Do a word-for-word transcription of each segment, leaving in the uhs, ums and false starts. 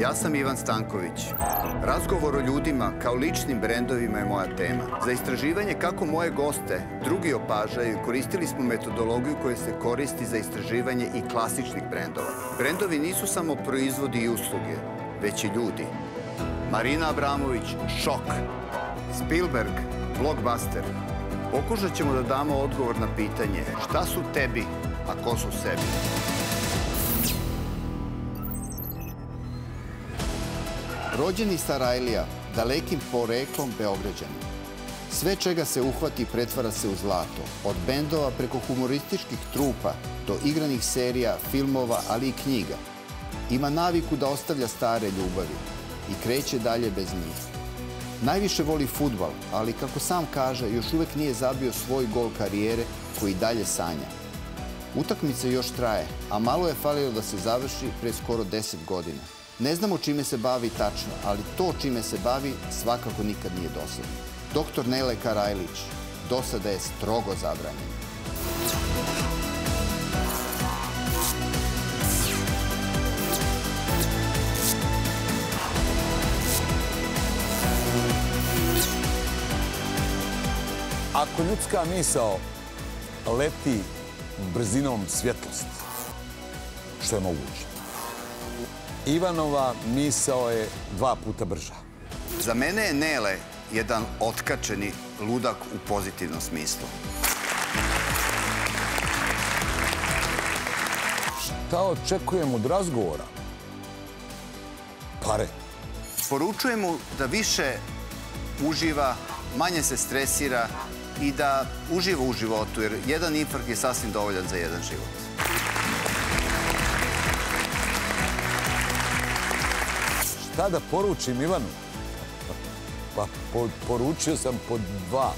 Ja sam Ivan Stanković. Razgovor o ljudima kao ličnim brendovima je moja tema. Za istraživanje kako moje goste drugi opažaju, koristili smo metodologiju koja se koristi za istraživanje i klasičnih brendova. Brendovi nisu samo proizvodi i usluge, već i ljudi. Marina Abramović, šok. Spilberg, blockbuster. Pokušat ćemo da damo odgovor na pitanje šta su tebi, a ko su sebi. Rođeni Sarajlija, dalekim poreklom Beograđanin. Sve čega se uhvati pretvara se u zlato, od bendova preko humorističkih trupa do igranih serija, filmova, ali i knjiga. Ima naviku da ostavlja stare ljubavi i kreće dalje bez njih. Najviše voli fudbal, ali kako sam kaže, još uvek nije zabio svoj gol karijere koji dalje sanja. Utakmice još traje, a malo je falilo da se završi pre skoro deset godina. Ne znamo čime se bavi tačno, ali to čime se bavi svakako nikad nije dosadno. Doktor Nele Karajlić, dosada je strogo zabranjena. Ako ljudska misao leti brzinom svjetlosti, što je moguće? Ivanova misao je dva puta brža. Za mene je Nele jedan otkačeni ludak u pozitivnom smislu. Šta očekujem od razgovora? Pare. Poručujem mu da više uživa, manje se stresira i da uživa u životu, jer jedan infarkt je sasvim dovoljan za jedan život. Šta da poručim Ivanu? Pa poručio sam po dva.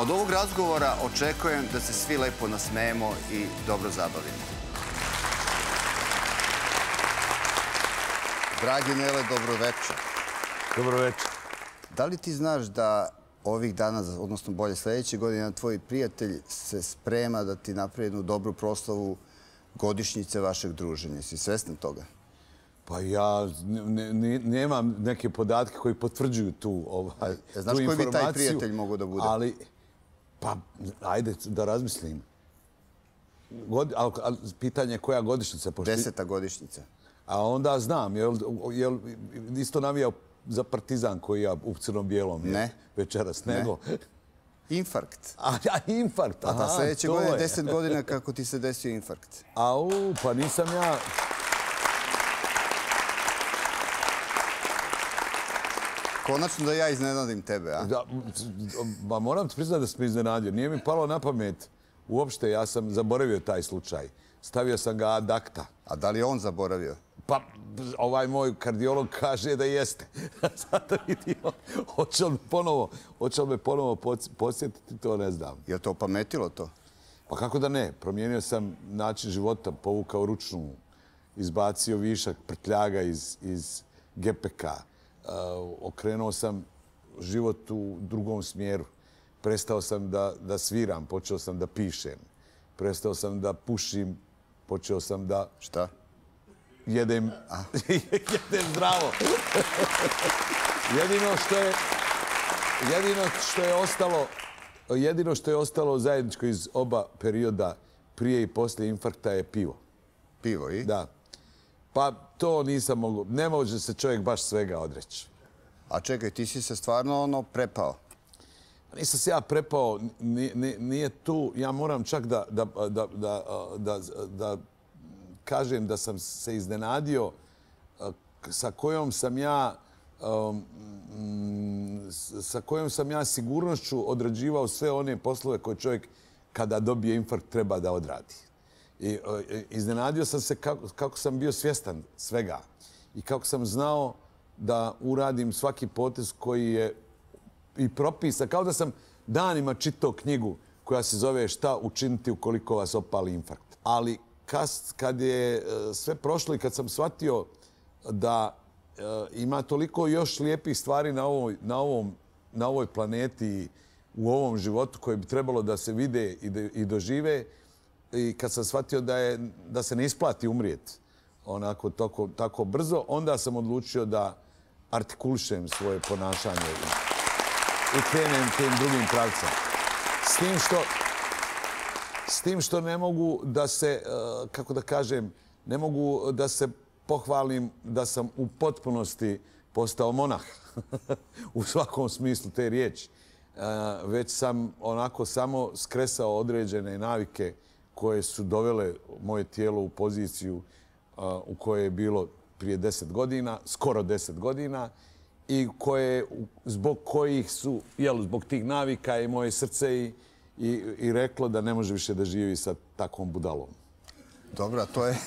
Od ovog razgovora očekujem da se svi lepo nasmejemo i dobro zabavimo. Dragi Nele, dobroveče. Dobroveče. Da li ti znaš da ovih dana, odnosno bolje sljedeće godine, tvoj prijatelj se sprema da ti napravi jednu dobru proslavu godišnjice vašeg druženja? Si svestan toga? Pa ja nemam neke podatke koji potvrđuju tu informaciju. Znaš koji bi taj prijatelj mogao da bude? Ali, pa, ajde da razmislim. Ali pitanje je koja godišnjica? Deseta godišnjica. A onda znam, isto navijao za Partizan koji ja u crnom-bijelom večeras, nego... Infarkt. A, infarkt, aha, to je. A sljedeće godine je deset godina kako ti se desio infarkt. Au, pa nisam ja... Konačno da ja iznenadim tebe, a? Da, moram ti priznati da sam iznenadio. Nije mi palo na pamet. Uopšte, ja sam zaboravio taj slučaj. Stavio sam ga ad acta. A da li je on zaboravio? Pa, ovaj moj kardiolog kaže da jeste. Sada vidio, hoće li me ponovo podsjetiti, to ne znam. Je li to opametilo to? Pa kako da ne. Promijenio sam način života, povukao ručnu, izbacio višak prtljaga iz gepeka. Okrenuo sam život u drugom smjeru. Prestao sam da sviram, počeo sam da pišem. Prestao sam da pušim, počeo sam da... Šta? Jedem zdravo. Jedino što je ostalo zajedničko iz oba perioda prije i poslije infarkta je pivo. Pivo i? Da. Pa to nisam mogu. Ne može se čovjek baš svega odreći. A čekaj, ti si se stvarno ono prepao? Nisam se ja prepao. Nije tu. Ja moram čak da kažem da sam se iznenadio sa kojom sam ja sa kojom sam ja sigurnošću odrađivao sve one poslove koje čovjek kada dobije infarkt treba da odradi. I iznenadio sam se kako sam bio svjestan svega i kako sam znao da uradim svaki potez koji je i propisan. Kao da sam danima čitao knjigu koja se zove Šta učiniti ukoliko vas opali infarkt. Ali kad je sve prošlo i kad sam shvatio da ima toliko još lijepih stvari na ovoj planeti i u ovom životu koje bi trebalo da se vide i dožive, i kad sam shvatio da, je, da se ne isplati umrijeti onako tako, tako brzo, onda sam odlučio da artikulišem svoje ponašanje i krenem tim drugim pravcem. S tim što, s tim što ne mogu da se, kako da kažem, ne mogu da se pohvalim da sam u potpunosti postao monah u svakom smislu te riječi. Već sam onako samo skresao određene navike koje su dovele moje tijelo u poziciju u kojoj je bilo prije deset godina, skoro deset godina, i koje, zbog kojih su, jel, zbog tih navika je moje srce i, i, i reklo da ne može više da živi sa takvom budalom. Dobro, to je...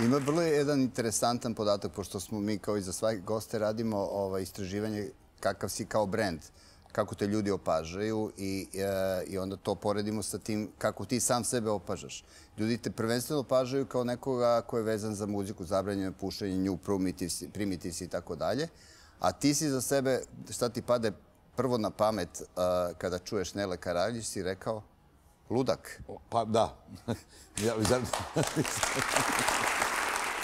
Ima vrlo jedan interesantan podatak, pošto smo mi kao i za svake goste radimo ovo istraživanje kakav si kao brend, kako te ljudi opažaju i, e, i onda to poredimo sa tim kako ti sam sebe opažaš. Ljudi te prvenstveno opažaju kao nekoga ko je vezan za muziku, zabranjeno pušenje, New Primitivs i tako dalje. A ti si za sebe, šta ti pade prvo na pamet e, kada čuješ Nele Karajlić, si rekao ludak. Pa da.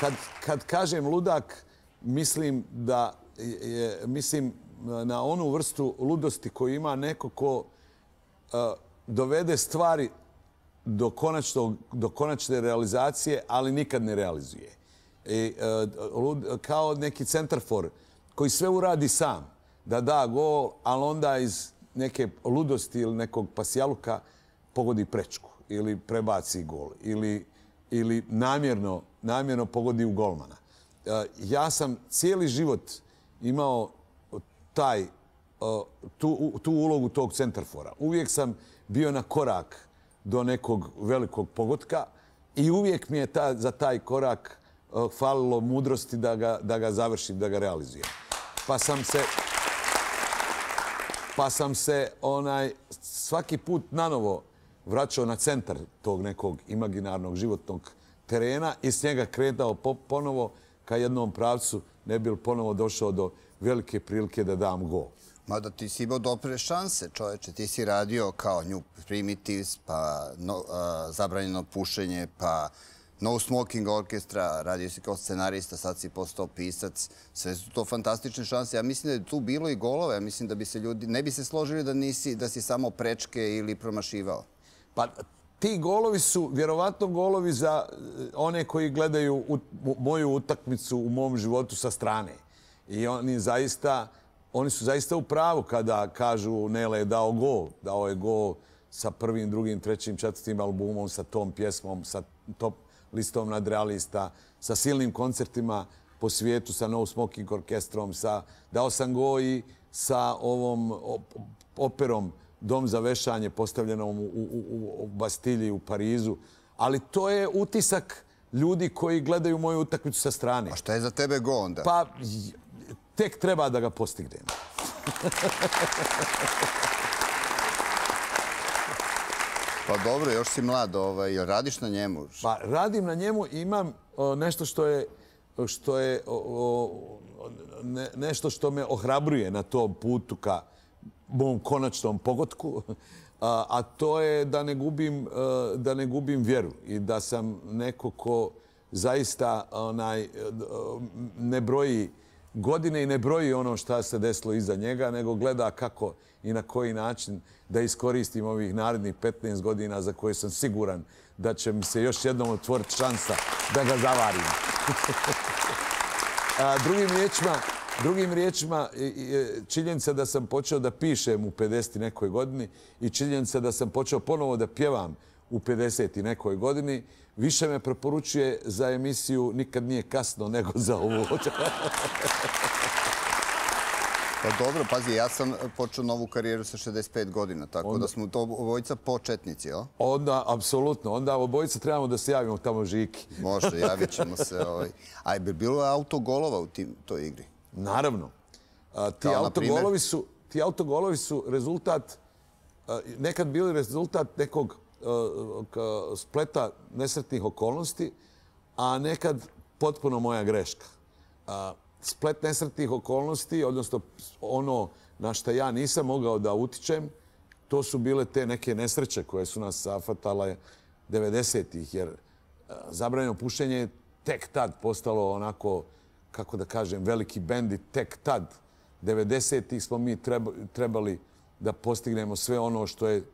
Kad, kad kažem ludak, mislim da je, mislim na onu vrstu ludosti koju ima neko ko uh, dovede stvari do, konačno, do konačne realizacije, ali nikad ne realizuje. I, uh, lud, kao neki centarfor koji sve uradi sam, da da gol, ali onda iz neke ludosti ili nekog pasjaluka pogodi prečku ili prebaci gol ili, ili namjerno namjerno pogodi u golmana. Ja sam cijeli život imao taj, tu, tu ulogu tog centarfora. Uvijek sam bio na korak do nekog velikog pogotka i uvijek mi je ta, za taj korak falilo mudrosti da ga, da ga završim, da ga realizujem. Pa sam se, pa sam se onaj, svaki put nanovo vraćao na centar tog nekog imaginarnog životnog terena i s njega kretao ponovo ka jednom pravcu, ne bi li ponovo došao do velike prilike da dam gol. Mada ti si imao dobre šanse, čoveče. Ti si radio kao New Primitivs, pa no, uh, Zabranjeno pušenje, pa No Smoking Orkestra, radio si kao scenarista, sad si postao pisac. Sve su to fantastične šanse. Ja mislim da je tu bilo i golove. Ja mislim da bi se ljudi ne bi se složili da nisi, da si samo prečke ili promašivao. Pa... Ti golovi su vjerovatno golovi za one koji gledaju u, u, moju utakmicu u mom životu sa strane. I oni, zaista, oni su zaista u pravu kada kažu Nele je dao gol. Dao je gol sa prvim, drugim, trećim, četvrtim albumom, sa tom pjesmom, sa Top listom nadrealista, sa silnim koncertima po svijetu, sa No Smoking Orkestrom, sa dao sam gol i sa ovom operom Dom za vešanje postavljenom u, u, u Bastilji, u Parizu. Ali to je utisak ljudi koji gledaju moju utakmicu sa strane. A šta je za tebe go onda? Pa tek treba da ga postignem. Pa dobro, još si mlad. Ovaj, radiš na njemu? Pa radim na njemu i imam o, nešto što je, što je o, o, ne, nešto što me ohrabruje na tom putu ka mom konačnom pogotku, a, a to je da ne gubim, da ne gubim vjeru i da sam neko ko zaista onaj, ne broji godine i ne broji ono šta se desilo iza njega, nego gleda kako i na koji način da iskoristim ovih narednih petnaest godina za koje sam siguran da će mi se još jednom otvoriti šansa da ga zavarim. A, drugim riječima, Drugim riječima, činjenica da sam počeo da pišem u pedeset i nekoj godini i činjenica da sam počeo ponovo da pjevam u pedeset i nekoj godini, više me preporučuje za emisiju Nikad nije kasno nego za ovo. Pa dobro, pazi, ja sam počeo novu karijeru sa šezdeset pet godina, tako onda, da smo to obojica početnici, jel? Onda, apsolutno. Onda obojica trebamo da se javimo tamo Žiki. Može, javit ćemo se. Ovaj. A bi bilo autogolova u tim, toj igri? Naravno. A, ti, autogolovi su, ti autogolovi su rezultat, a, nekad bili rezultat nekog a, a, spleta nesretnih okolnosti, a nekad potpuno moja greška. A, splet nesretnih okolnosti, odnosno ono na što ja nisam mogao da utičem, to su bile te neke nesreće koje su nas zafatale devedesetih, jer zabranjeno pušenje je tek tad postalo onako, kako da kažem, veliki bendi tek tad. devedesetih smo mi trebali da postignemo sve ono što je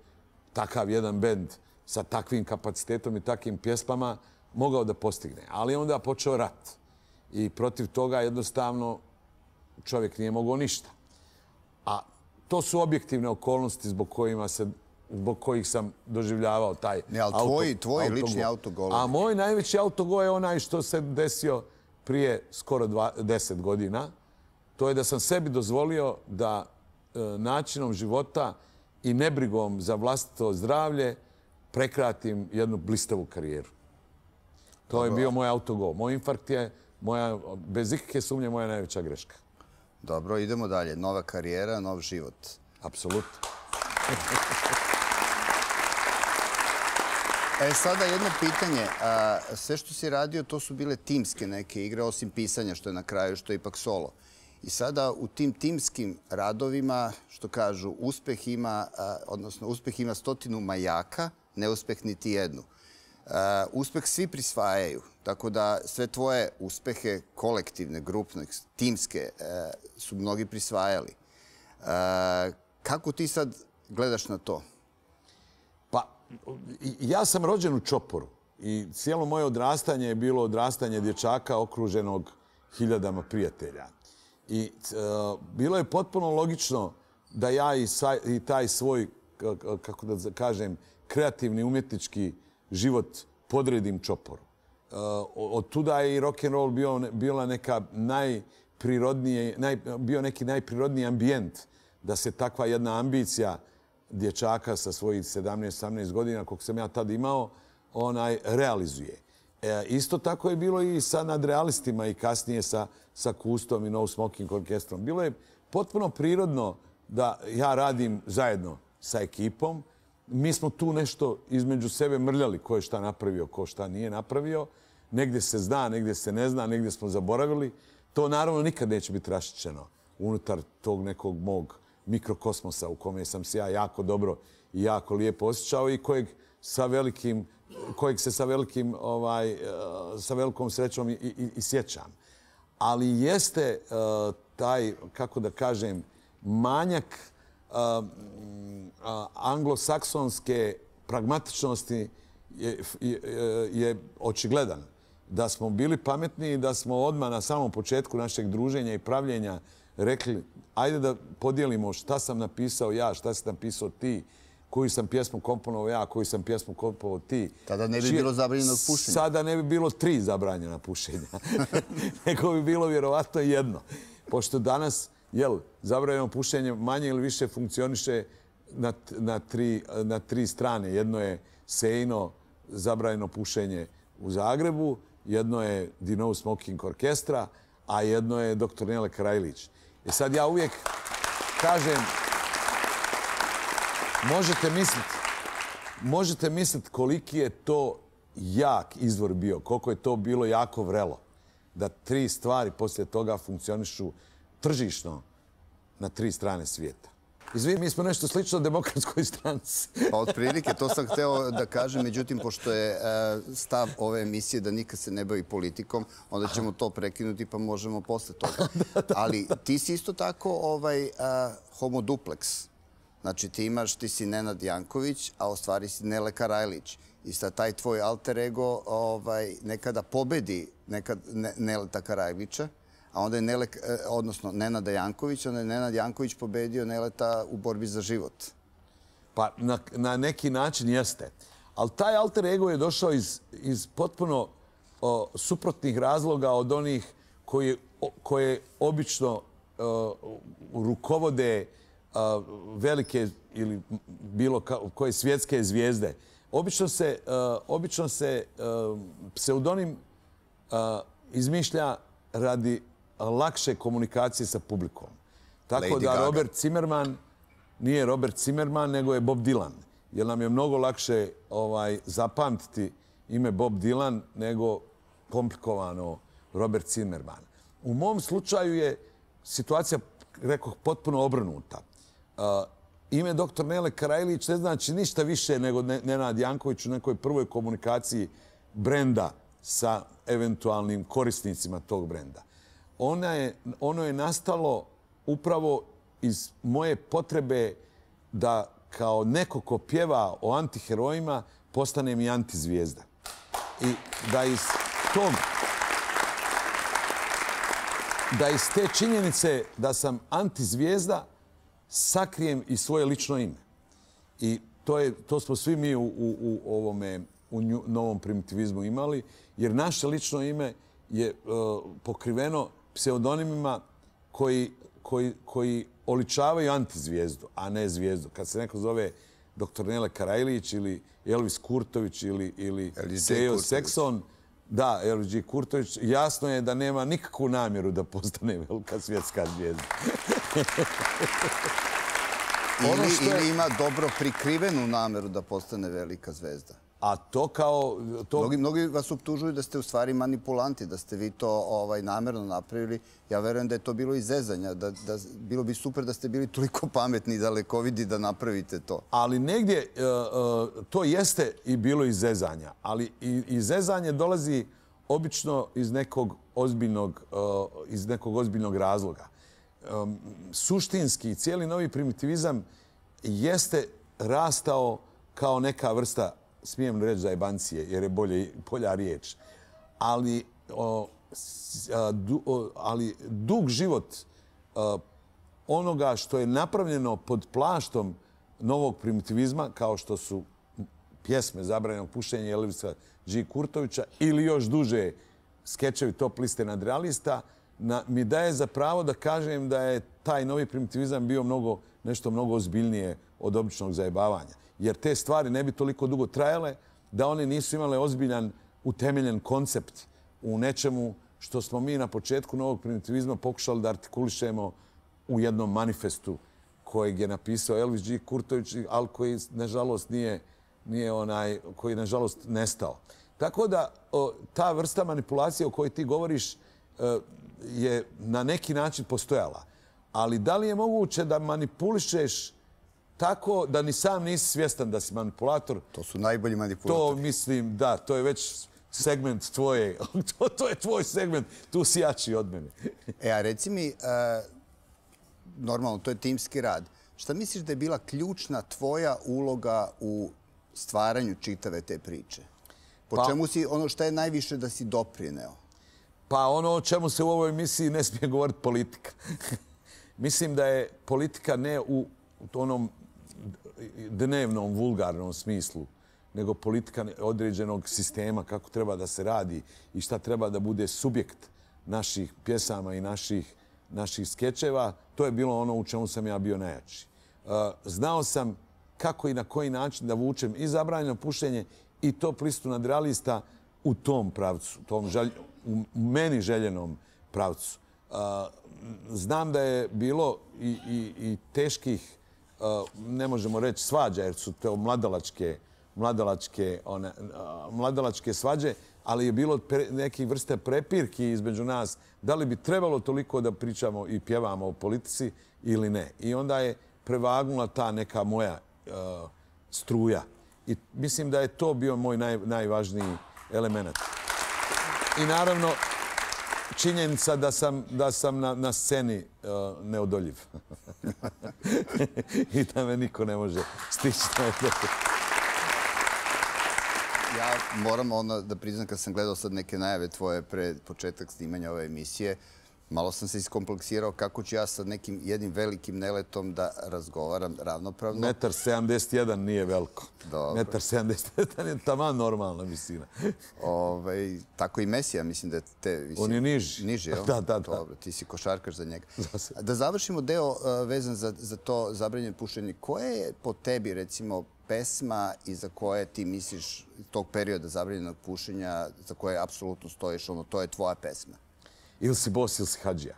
takav jedan bend sa takvim kapacitetom i takvim pjesmama mogao da postigne. Ali onda je počeo rat i protiv toga jednostavno čovjek nije mogao ništa. A to su objektivne okolnosti zbog kojima se... zbog kojih sam doživljavao taj autogol. Tvoj lični autogol. A moj najveći autogol je onaj što se desio prije skoro deset godina. To je da sam sebi dozvolio da načinom života i nebrigom za vlastito zdravlje prekratim jednu blistavu karijeru. To je bio moj autogol. Moj infarkt je, bez ikakve sumnje, moja najveća greška. Dobro, idemo dalje. Nova karijera, nov život. Apsolutno. E, sada jedno pitanje. Sve što si radio, to su bile timske neke igre, osim pisanja što je na kraju, što je ipak solo. I sada u tim timskim radovima, što kažu, uspeh ima, odnosno uspeh ima stotinu majaka, neuspeh niti jednu. Uspeh svi prisvajaju, tako da sve tvoje uspehe kolektivne, grupne, timske su mnogi prisvajali. Kako ti sad gledaš na to? Ja sam rođen u Čoporu i cijelo moje odrastanje je bilo odrastanje dječaka okruženog hiljadama prijatelja. I bilo je potpuno logično da ja i taj svoj, kako da kažem, kreativni umjetnički život podredim Čoporu. Od tuda je i rock'n'roll bila neka najprirodnije, bio neki najprirodniji ambijent da se takva jedna ambicija dječaka sa svojih sedamnaest osamnaest godina, koliko sam ja tad imao, onaj realizuje. Isto tako je bilo i sa nadrealistima i kasnije sa Kustom i No Smoking Orkestrom. Bilo je potpuno prirodno da ja radim zajedno sa ekipom. Mi smo tu nešto između sebe mrljali, ko je šta napravio, ko šta nije napravio. Negdje se zna, negdje se ne zna, negdje smo zaboravili. To naravno nikad neće biti raščišćeno unutar tog nekog mog mikrokosmosa u kome sam se ja jako dobro i jako lijepo osjećao i kojeg se sa velikom srećom i sjećam. Ali jeste taj, kako da kažem, manjak anglosaksonske pragmatičnosti je očigledan. Da smo bili pametni i da smo odmah na samom početku našeg druženja i pravljenja rekli, ajde da podijelimo šta sam napisao ja, šta si napisao ti, koju sam pjesmu komponovao ja, koju sam pjesmu komponovao ti. Tada ne bi bilo zabranjenog pušenja. Sada ne bi bilo tri zabranjena pušenja, nego bi bilo vjerovatno jedno. Pošto danas, jel, zabranjeno pušenje manje ili više funkcioniše na tri strane. Jedno je sejno zabranjeno pušenje u Zagrebu, jedno je No Smoking Orkestra, a jedno je doktor Nele Karajlić. I sad ja uvijek kažem, možete misliti, možete misliti koliki je to jak izvor bio, koliko je to bilo jako vrelo, da tri stvari poslije toga funkcionišu tržišno na tri strane svijeta. Izvini, mi smo nešto slično Demokratskoj stranci. Pa otprilike, to sam hteo da kažem. Međutim, pošto je stav ove emisije da nikad se ne bavi politikom, onda ćemo to prekinuti pa možemo posle toga. Ali ti si isto tako homodupleks. Znači ti imaš, ti si Nenad Janković, a u stvari si Nele Karajlić. I sad taj tvoj alter ego nekada pobedi Neleta Karajlića, a onda je, odnosno Nenada Janković, onda je Nenad Janković pobedio Neleta u borbi za život. Pa na neki način jeste. Ali taj alter ego je došao iz potpuno suprotnih razloga od onih koje obično rukovode velike ili bilo koje svjetske zvijezde. Obično se pseudonim izmišlja radi lakše komunikacije sa publikom. Tako da Robert Zimmerman nije Robert Zimmerman, nego je Bob Dylan. Jer nam je mnogo lakše zapamtiti ime Bob Dylan nego komplikovano Robert Zimmerman. U mom slučaju je situacija, rekoh, potpuno obrnuta. ime doktor Nele Karajlić ne znači ništa više nego Nenad Janković u nekoj prvoj komunikaciji brenda sa eventualnim korisnicima tog brenda. Ono je nastalo upravo iz moje potrebe da kao neko ko pjeva o antiherojima postanem i antizvijezda. I da iz tom... da iz te činjenice da sam antizvijezda sakrijem i svoje lično ime. I to je, to smo svi mi u, u, u ovome, u novom primitivizmu imali, jer naše lično ime je uh, pokriveno pseudonimima koji, koji, koji oličavaju antizvijezdu, a ne zvijezdu. Kad se neko zove doktor Nele Karajlić ili Elvis Kurtović ili, ili Sejo Sekson, da, Elvis Kurtović, jasno je da nema nikakvu namjeru da postane velika svjetska zvijezda. Ili, je... ili ima dobro prikrivenu namjeru da postane velika zvezda. A to kao... To... Mnogi, mnogi vas optužuju da ste u stvari manipulanti, da ste vi to ovaj, namjerno napravili. Ja verujem da je to bilo i zezanja. Da, da, bilo bi super da ste bili toliko pametni i dalekovidi da napravite to. Ali negdje uh, to jeste i bilo i zezanja. Ali i, i zezanje dolazi obično iz nekog ozbiljnog, uh, iz nekog ozbiljnog razloga. Um, suštinski cijeli novi primitivizam jeste rastao kao neka vrsta, smijem reći zajebancije jer je bolje, bolja riječ, ali, o, a, du, o, ali dug život a, onoga što je napravljeno pod plaštom novog primitivizma, kao što su pjesme Zabranjeno pušenje Elvisa G. Kurtovića ili još duže skečevi Top liste nadrealista, Na, mi daje za pravo da kažem da je taj novi primitivizam bio mnogo, nešto mnogo ozbiljnije od običnog zajebavanja. Jer te stvari ne bi toliko dugo trajale da one nisu imale ozbiljan, utemeljen koncept u nečemu što smo mi na početku novog primitivizma pokušali da artikulišemo u jednom manifestu kojeg je napisao Elvis G. Kurtović, ali koji nažalost nije, nije onaj, koji nažalost nestao. Tako da o, ta vrsta manipulacije o kojoj ti govoriš je na neki način postojala. Ali da li je moguće da manipulišeš tako da ni sam nisi svjestan da si manipulator? To su najbolji manipulatori. To mislim, da, to je već segment tvoje. to, to je tvoj segment, tu si jači od mene. E, a reci mi, e, normalno, to je timski rad. Šta misliš da je bila ključna tvoja uloga u stvaranju čitave te priče? Po pa, čemu si, ono šta je najviše da si doprineo? Pa ono o čemu se u ovoj emisiji ne smije govoriti politika. Mislim da je politika ne u onom dnevnom, vulgarnom smislu, nego politika određenog sistema, kako treba da se radi i šta treba da bude subjekt naših pjesama i naših, naših skečeva. To je bilo ono u čemu sam ja bio najjači. Znao sam kako i na koji način da vučem i Zabranjeno pušenje i Top listu nadrealista u tom pravcu, tom žalju, u meni željenom pravcu. Znam da je bilo i, i, i teških, ne možemo reći svađa, jer su to mladalačke, mladalačke, one, mladalačke svađe, ali je bilo pre, neke vrste prepirki između nas. Da li bi trebalo toliko da pričamo i pjevamo o politici ili ne? I onda je prevagnula ta neka moja uh, struja. I mislim da je to bio moj naj, najvažniji element. I naravno, činjenica da sam, da sam na, na sceni uh, neodoljiv. I da me niko ne može stići. Ja moram ono da priznam, kad sam gledao sad neke najave tvoje pre početak snimanja ove emisije, malo sam se iskompleksirao kako ću ja sa nekim jednim velikim Neletom da razgovaram ravnopravno. jedan metar sedamdeset jedan nije veliko. jedan metar sedamdeset jedan je taman normalna visina. Ove, tako i Mesija, mislim da je te visine. On je niži. Niži, jel? Da, da, da. Dobro, ti si košarkaš za njega. Da završimo deo uh, vezan za, za to Zabranjeno pušenje. Koje je po tebi, recimo, pesma iza koje ti misliš tog perioda zabranjenog pušenja, za koje apsolutno stojiš, ono, to je tvoja pesma? Ili si bos, ili si hađija.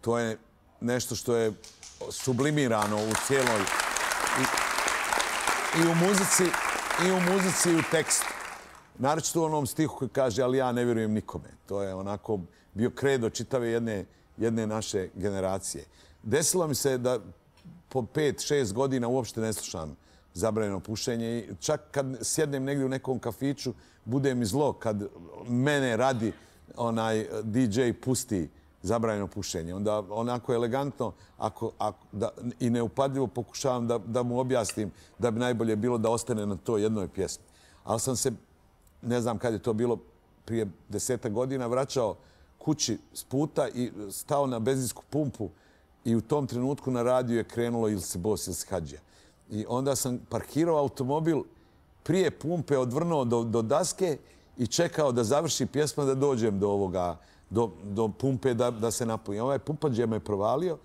To je nešto što je sublimirano u cijeloj... I, i u muzici, i u muzici, i u tekstu. Naročito u onom stihu koji kaže ali ja ne vjerujem nikome. To je onako bio kredo čitave jedne, jedne naše generacije. Desilo mi se da po pet, šest godina uopšte ne slušam Zabranjeno pušenje. Čak kad sjednem negdje u nekom kafiću, bude mi zlo kad mene radi onaj di džej pusti Zabranjeno pušenje. Onda onako elegantno i neupadljivo pokušavam da mu objasnim da bi najbolje bilo da ostane na toj jednoj pjesmi. Ali sam se, ne znam kad je to bilo, prije deseta godina vraćao kući s puta i stao na benzinsku pumpu i u tom trenutku na radiju je krenulo ili si bos ili si hađija. I onda sam parkirao automobil prije pumpe, odvrnuo do daske i čekao da završi pjesma da dođem do ovoga, do pumpe da se napunja. Ovaj pumpađe me provalio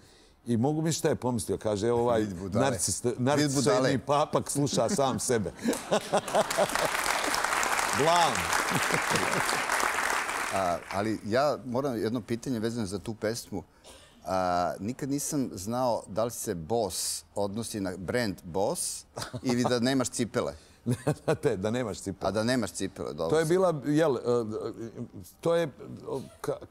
i mogu mi šta je pomislio. Kaže, evo ovaj narcisoidni papak sluša sam sebe. Glam. Ali ja moram jedno pitanje vezano za tu pesmu. Nikad nisam znao da li se Boss odnosi na brand Boss ili da nemaš cipele. Da nemaš cipele. A da nemaš cipele, dobro. To je bila, jel, to je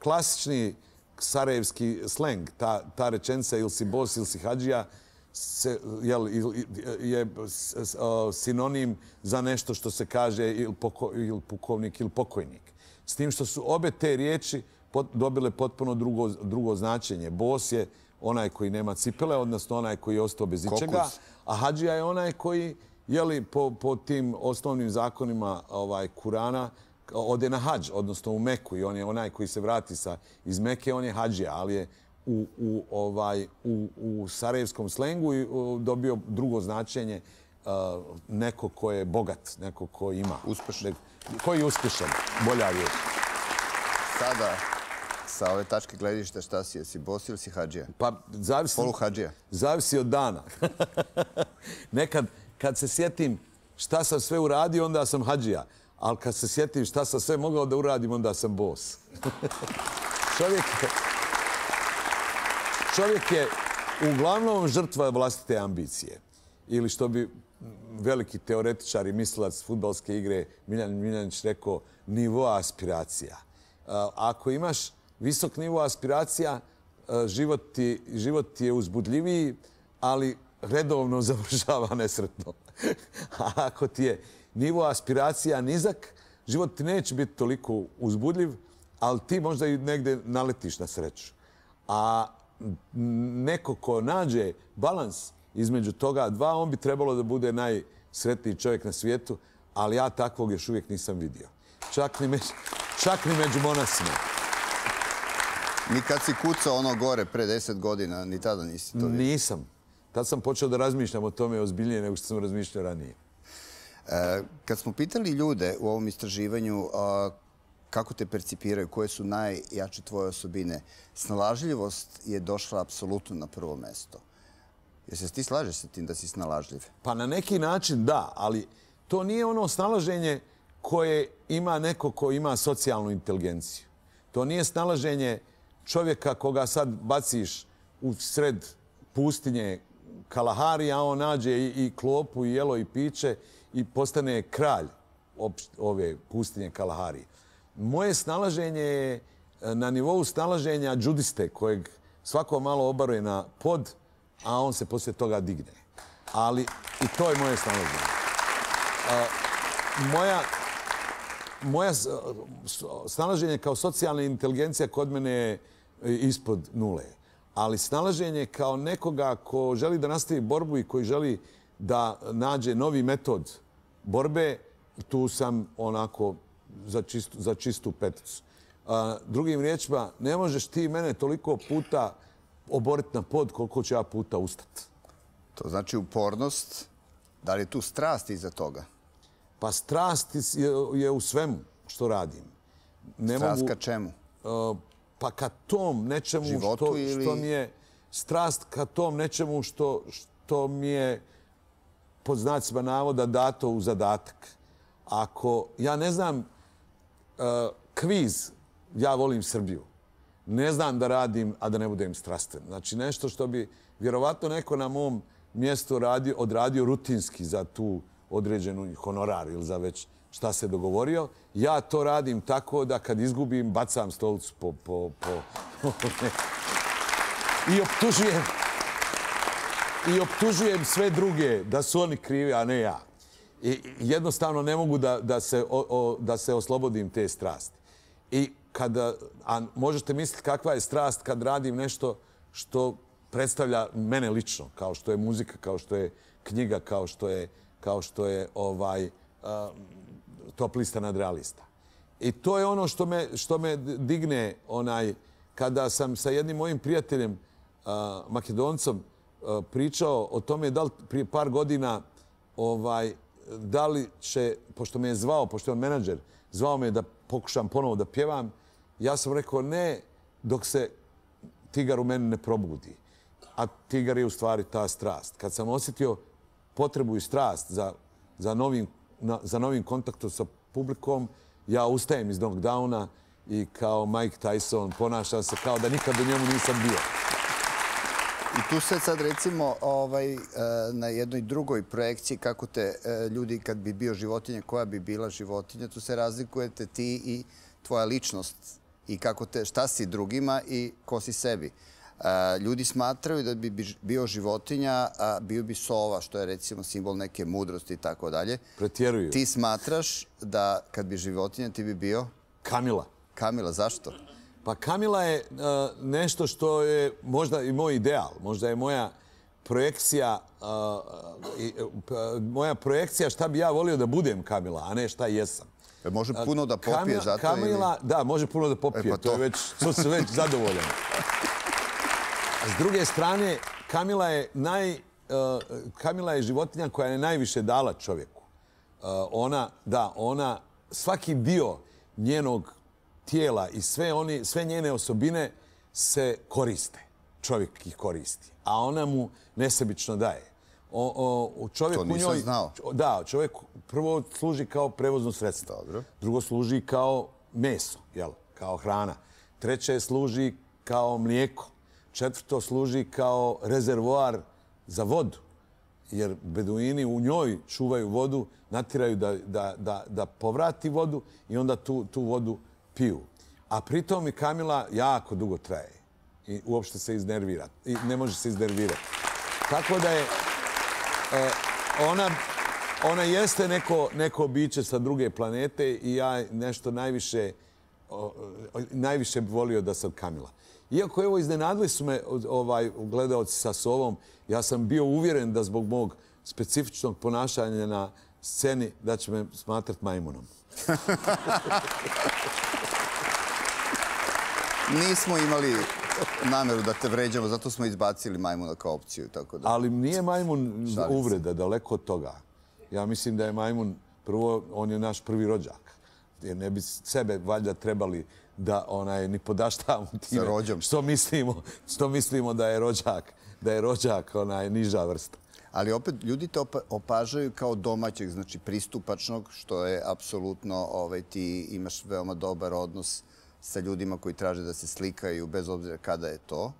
klasični sarajevski sleng. Ta rečenica ili si Boss ili si hađija je sinonim za nešto što se kaže ili pukovnik ili pokojnik. S tim što su obe te riječi dobile potpuno drugo značenje. Bos je onaj koji nema cipele, odnosno onaj koji je ostao bez ičega, a hađija je onaj koji, jeli, po tim osnovnim zakonima Kurana ode na hađ, odnosno u Meku, i on je onaj koji se vrati iz Meke, on je hađija, ali je u sarajevskom slengu dobio drugo značenje neko ko je bogat, neko ko ima. Uspešan. Koji je uspešan, bolja riječ. Sada, sa ove tačke gledišta, šta si? Si boss ili si hađija? Polu hađija. Zavisi od dana. Nekad, kad se sjetim šta sam sve uradio, onda sam hađija. Ali kad se sjetim šta sam sve mogao da uradim, onda sam boss. Čovjek je... Čovjek je uglavnom žrtva vlastite ambicije. Ili što bi veliki teoretičar i mislilac fudbalske igre Miljan Miljanić rekao, nivo aspiracija. Ako imaš visok nivo aspiracija, život ti je uzbudljiviji, ali redovno završava nesretno. A ako ti je nivo aspiracija nizak, život ti neće biti toliko uzbudljiv, ali ti možda i negdje naletiš na sreću. A neko ko nađe balans između toga dva, on bi trebalo da bude najsretniji čovjek na svijetu, ali ja takvog još uvijek nisam vidio. Čak ni među... Čak ni među monasima. Ni kad si kucao ono gore pre deset godina, ni tada nisi to vidio? Nisam. Tad sam počeo da razmišljam o tome ozbiljnije nego što sam razmišljao ranije. Kad smo pitali ljude u ovom istraživanju kako te percipiraju, koje su najjače tvoje osobine, snalažljivost je došla apsolutno na prvo mesto. Jer se ti slažeš sa tim da si snalažljiv? Pa na neki način da, ali to nije ono snalaženje koje ima neko ko ima socijalnu inteligenciju. To nije snalaženje čovjeka koga sad baciš u sred pustinje Kalahari, a on nađe i klopu, i jelo, i piće i postane kralj ove pustinje Kalahari. Moje snalaženje je na nivou snalaženja džudiste kojeg svako malo obaruje na pod, a on se poslije toga digne. Ali i to je moje snalaženje. Moja... Moja snalaženje kao socijalna inteligencija kod mene je ispod nule. Ali snalaženje kao nekoga ko želi da nastavi borbu i koji želi da nađe novi metod borbe, tu sam onako za čistu peticu. Drugim riječima, ne možeš ti mene toliko puta oboriti na pod koliko ću ja puta ustati. To znači upornost. Da li je tu strast iza toga? Pa strast je u svemu što radim. Strast ka čemu? Pa ka tom nečemu što mi je... Strast ka tom nečemu što mi je, pod znacima navoda, dato u zadatak. Ako, ja ne znam, kviz, ja volim Srbiju. Ne znam da radim, a da ne budem strastven. Znači nešto što bi vjerovatno neko na mom mjestu odradio rutinski za tu određenu honorar ili za već šta se dogovorio. Ja to radim tako da kad izgubim, bacam stolicu po... po, po i optužujem i optužujem sve druge da su oni krivi, a ne ja. I jednostavno ne mogu da, da, se, o, o, da se oslobodim te strasti. I kada, a možete misliti kakva je strast kad radim nešto što predstavlja mene lično, kao što je muzika, kao što je knjiga, kao što je, kao što je ovaj, a, Top lista nadrealista. I to je ono što me, što me digne onaj, kada sam sa jednim mojim prijateljem, a, Makedoncom, a, pričao o tome da li prije par godina ovaj, da li će, pošto me je zvao, pošto je on menadžer, zvao me da pokušam ponovo da pjevam, ja sam rekao ne dok se tigar u meni ne probudi. A tigar je u stvari ta strast. Kad sam osjetio potrebu i strast za, za, novim, na, za novim kontaktom sa publikom, ja ustajem iz knockdowna i kao Mike Tyson ponašam se kao da nikad u njemu nisam bio. I tu se sad recimo ovaj, na jednoj drugoj projekciji kako te ljudi kad bi bio životinja, koja bi bila životinja, tu se razlikujete ti i tvoja ličnost i kako te, šta si drugima i ko si sebi. Ljudi smatraju da bi bio životinja, a bio bi sova, što je recimo simbol neke mudrosti i tako dalje. Pretjeruju. Ti smatraš da kad bi životinja ti bi bio? Kamila. Kamila, zašto? Pa Kamila je uh, nešto što je možda i moj ideal, možda je moja projekcija, uh, uh, uh, moja projekcija šta bi ja volio da budem Kamila, a ne šta jesam. E, može puno da popije Kamila, zato Kamila, ili... Kamila, da, može puno da popije, e, pa to, to je već, to su već zadovoljeni. S druge strane, Kamila je, naj, uh, Kamila je životinja koja je najviše dala čovjeku. Uh, ona, da, ona, svaki dio njenog tijela i sve, oni, sve njene osobine se koriste. Čovjek ih koristi, a ona mu nesebično daje. O, o, čovjek to nisam u njoj, znao. Da, čovjek prvo služi kao prevozno sredstvo. Dobro. Drugo služi kao meso, jel, kao hrana. Treće služi kao mlijeko. Četvrto služi kao rezervoar za vodu, jer beduini u njoj čuvaju vodu, natiraju da, da, da, da povrati vodu i onda tu, tu vodu piju. A pritom i Kamila jako dugo traje i uopšte se iznervira. I ne može se iznervirati. Tako da je e, ona, ona jeste neko, neko biće sa druge planete i ja nešto najviše, o, najviše volio da sam Kamila. Iako evo iznenadili su me ovaj, gledaoci sa sovom, ja sam bio uvjeren da zbog mog specifičnog ponašanja na sceni da će me smatrati majmunom. Nismo imali nameru da te vređamo, zato smo izbacili majmuna kao opciju. Tako da... Ali nije majmun uvreda, daleko od toga. Ja mislim da je majmun, prvo, on je naš prvi rođak. Jer ne bi sebe valjda trebali da onaj, ni podaštavamo time što mislimo, što mislimo da je rođak, da je rođak onaj, niža vrsta. Ali opet, ljudi te opažaju kao domaćeg, znači pristupačnog, što je apsolutno, ovaj, ti imaš veoma dobar odnos sa ljudima koji traže da se slikaju, bez obzira kada je to.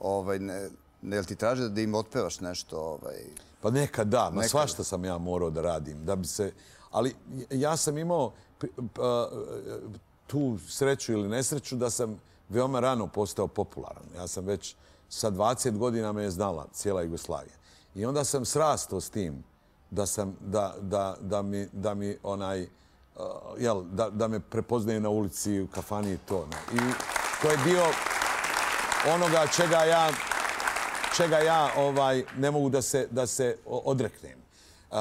Ovaj, ne, ne, jel ti traže da im otpevaš nešto? Ovaj... Pa nekad da, nekad. Svašta sam ja morao da radim. Da bi se... Ali ja sam imao tu sreću ili nesreću da sam veoma rano postao popularan. Ja sam već sa dvadeset godina me je znala cijela Jugoslavija. I onda sam srastao s tim da, sam, da, da, da, mi, da mi onaj... Uh, jel, da, da me prepoznaju na ulici, u kafani i to. I to je dio onoga čega ja, čega ja ovaj, ne mogu da se, da se odreknem. Uh,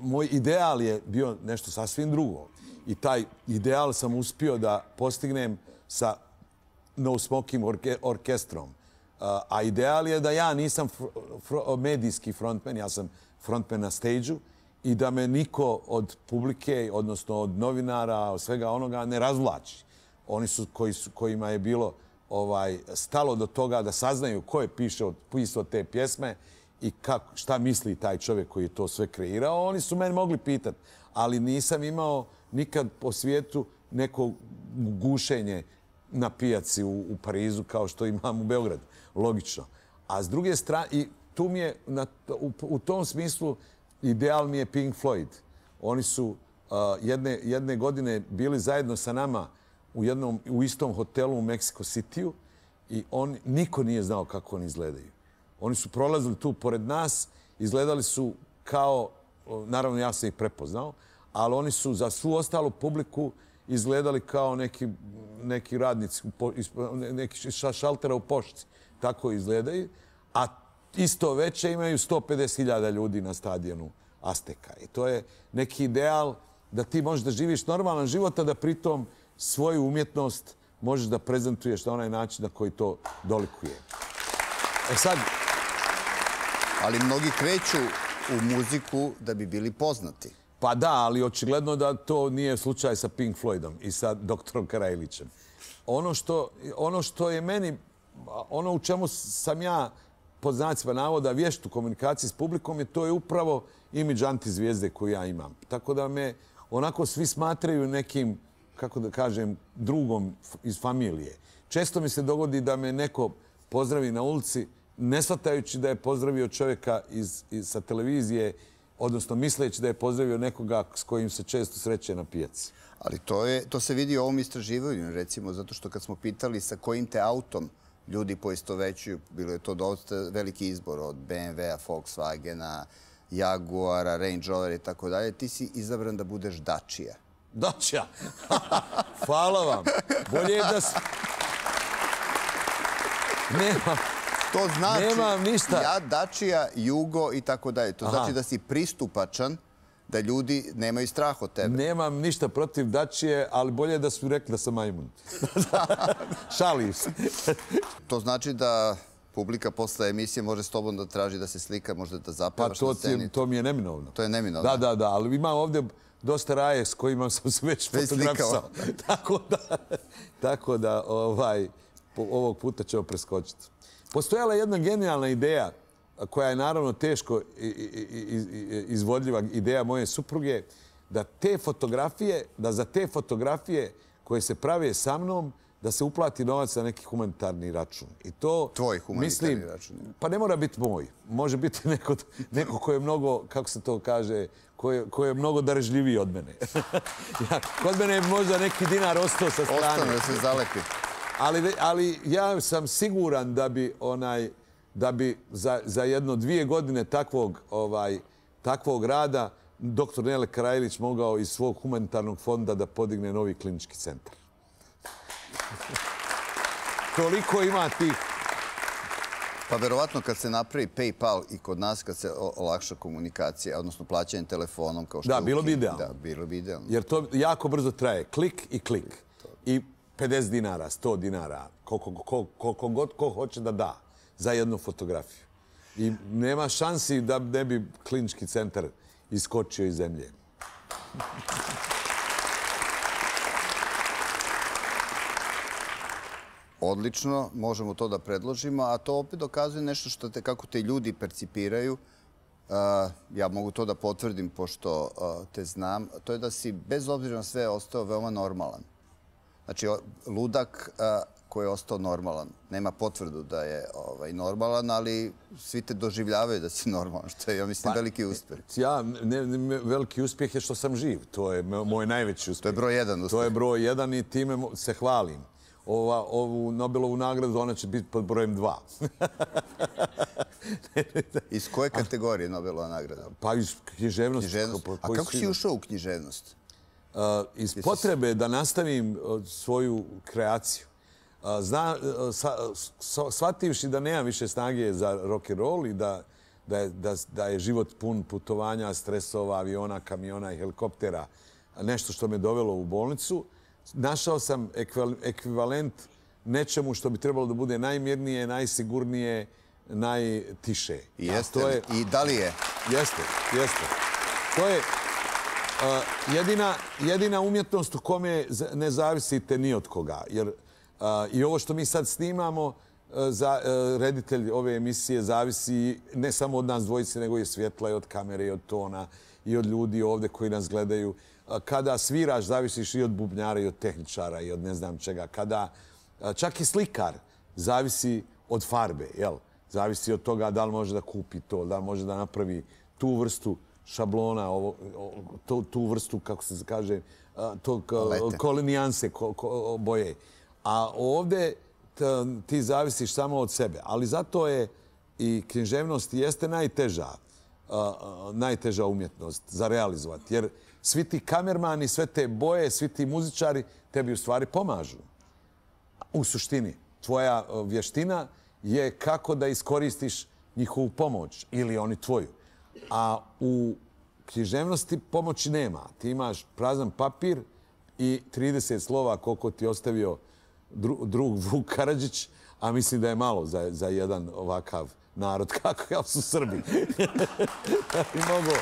moj ideal je bio nešto sasvim drugo. I taj ideal sam uspio da postignem sa No Smoking orke, orkestrom. Uh, a ideal je da ja nisam fr, fr, medijski frontman, ja sam frontman na stage-u. I da me niko od publike, odnosno od novinara, od svega onoga, ne razvlači. Oni su, koji su, kojima je bilo ovaj, stalo do toga da saznaju ko je piše, pisao te pjesme i kako, šta misli taj čovjek koji je to sve kreirao, oni su meni mogli pitati. Ali nisam imao nikad po svijetu neko gušenje na pijaci u, u Parizu kao što imam u Beogradu, logično. A s druge strane, i tu mi je na, u, u tom smislu ideal mi je Pink Floyd. Oni su uh, jedne, jedne godine bili zajedno sa nama u, jednom, u istom hotelu u Meksiko Sitiju i on, niko nije znao kako oni izgledaju. Oni su prolazili tu pored nas, izgledali su kao, naravno ja sam ih prepoznao, ali oni su za svu ostalu publiku izgledali kao neki, neki radnici, neki šaltera u pošti. Tako izgledaju. A isto veće imaju sto pedeset hiljada ljudi na stadionu Azteka. I to je neki ideal da ti možeš da živiš normalan život, a da pritom svoju umjetnost možeš da prezentuješ na onaj način na koji to dolikuje. E sad... Ali mnogi kreću u muziku da bi bili poznati. Pa da, ali očigledno da to nije slučaj sa Pink Floydom i sa doktorom Karajlićem. Ono što, ono što je meni, ono u čemu sam ja pod znacima navoda vješt u komunikaciji s publikom, je to je upravo imidž antizvijezde koju ja imam. Tako da me onako svi smatraju nekim, kako da kažem, drugom iz familije. Često mi se dogodi da me neko pozdravi na ulici, ne shvatajući da je pozdravio čovjeka iz, iz, sa televizije, odnosno misleći da je pozdravio nekoga s kojim se često sreće na pijaci. Ali to, je, to se vidi u ovom istraživanju, recimo, zato što kad smo pitali sa kojim te autom ljudi poistovećuju, bilo je to dosta veliki izbor od be em vea, Volkswagena, Jaguara, Range Rover i tako dalje, ti si izabran da budeš Dačija. Dačija? Hvala vam. Bolje da si... Nema... To znači ja, Dačija, Jugo i tako dalje. To znači da si pristupačan, da ljudi nemaju strah od tebe. Nemam ništa protiv Dačije, ali bolje da su rekli da sam majmun. Šalim se. To znači da publika posle emisije može s tobom da traži da se slika, možda da zapevaš na sceni. To mi je neminovno. To je neminovno. Da, da, da, ali imam ovdje dosta raje s kojima sam se već fotografisao. Tako da ovog puta ćemo preskočiti. Postojala je jedna genijalna ideja koja je naravno teško izvodljiva, ideja moje supruge, da te fotografije, da za te fotografije koje se prave sa mnom, da se uplati novac na neki humanitarni račun. I to, tvoj humanitarni mislim, račun? Pa ne mora biti moj. Može biti neko, neko ko je mnogo, kako se to kaže, ko je, ko je mnogo darežljiviji od mene. Ja, kod mene je možda neki dinar ostao sa strane. Ostane da se zalepi. Ali, ali ja sam siguran da bi, onaj, da bi za, za jedno dvije godine takvog, ovaj, takvog rada doktor Nele Karajlić mogao iz svog humanitarnog fonda da podigne novi klinički centar. Toliko ima tih. Pa verovatno kad se napravi PayPal i kod nas kad se olakša komunikacija, odnosno plaćanje telefonom kao što... Da, bilo bi idealno. Da, bilo bi idealno. Jer to jako brzo traje. Klik i klik. I pedeset dinara, sto dinara, koliko god ko hoće da da za jednu fotografiju. I nema šansi da ne bi klinički centar iskočio iz zemlje. Odlično, možemo to da predložimo, a to opet dokazuje nešto što te, kako te ljudi percipiraju. Ja mogu to da potvrdim pošto te znam. To je da si bez obzira na sve ostao veoma normalan. Znači, ludak koji je ostao normalan. Nema potvrdu da je ovaj, normalan, ali svi te doživljavaju da si normalan, što je, ja mislim, pa, veliki uspjeh. Ja, ne, ne, veliki uspjeh je što sam živ. To je moj najveći uspjeh. To je broj jedan uspjeh. To je broj jedan i time se hvalim. Ova, ovu Nobelovu nagradu, ona će biti pod brojem dva. Iz koje kategorije Nobelova nagrada? Pa iz književnosti. Književnost. A kako si ušao u književnost? Uh, iz potrebe da nastavim uh, svoju kreaciju. Uh, zna, uh, sa, so, shvativši da nemam više snage za rock'n'roll i da, da, je, da, da je život pun putovanja, stresova, aviona, kamiona i helikoptera, nešto što me dovelo u bolnicu, našao sam ekvivalent nečemu što bi trebalo da bude najmirnije, najsigurnije, najtiše. Jeste, to je, i da li je? Jeste, jeste. To je... Uh, jedina, jedina umjetnost u kome ne zavisite ni od koga. Jer uh, i ovo što mi sad snimamo, uh, za, uh, reditelj ove emisije zavisi ne samo od nas dvojice, nego i svjetla, i od kamere, i od tona, i od ljudi ovdje koji nas gledaju. Uh, kada sviraš, zavisiš i od bubnjara, i od tehničara, i od ne znam čega. Kada uh, čak i slikar zavisi od farbe, jel? Zavisi od toga da li može da kupi to, da li može da napravi tu vrstu šablona, ovo, to, tu vrstu, kako se kaže, tog kolinijanse ko, ko, boje. A ovdje t, ti zavisiš samo od sebe. Ali zato je i književnost jeste najteža, najteža umjetnost za realizovati. Jer svi ti kamermani, sve te boje, svi ti muzičari tebi u stvari pomažu. U suštini, tvoja vještina je kako da iskoristiš njihovu pomoć ili oni tvoju. A u književnosti pomoći nema. Ti imaš prazan papir i trideset slova koliko ti ostavio drug Vuk Karadžić, a mislim da je malo za jedan ovakav narod kakav su Srbi. I mogu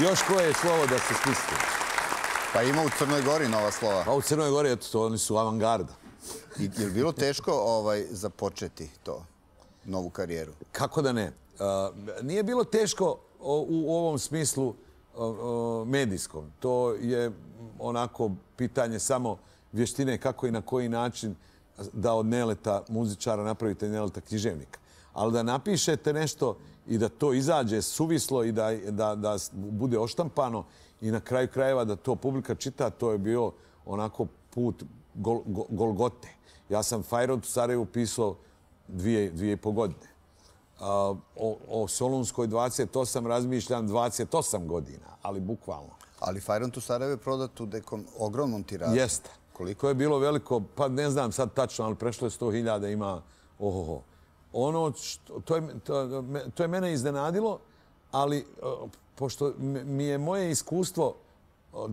još koje slovo da se smisli. Pa ima u Crnoj Gori nova slova. Pa u Crnoj Gori, eto, oni su avangarda. Je li bilo teško započeti to, novu karijeru? Kako da ne. Nije bilo teško u ovom smislu medijskom. To je onako pitanje samo vještine kako i na koji način da od neleta muzičara napravite neleta književnika. Ali da napišete nešto i da to izađe suvislo i da bude oštampano i na kraju krajeva da to publika čita, to je bio onako put Golgote. Ja sam Fajront u Sarajevu pisao dvije, dvije i po godine. O, o Solunskoj dvadeset osam razmišljam dvadeset osam godina, ali bukvalno. Ali Fajront u Sarajevu je prodat u nekom ogromnom tiražu. Jeste. Koliko je bilo veliko, pa ne znam sad tačno, ali prešlo je sto hiljada, ima ohoho. Ono, što, to, je, to, to je mene iznenadilo, ali pošto mi je moje iskustvo,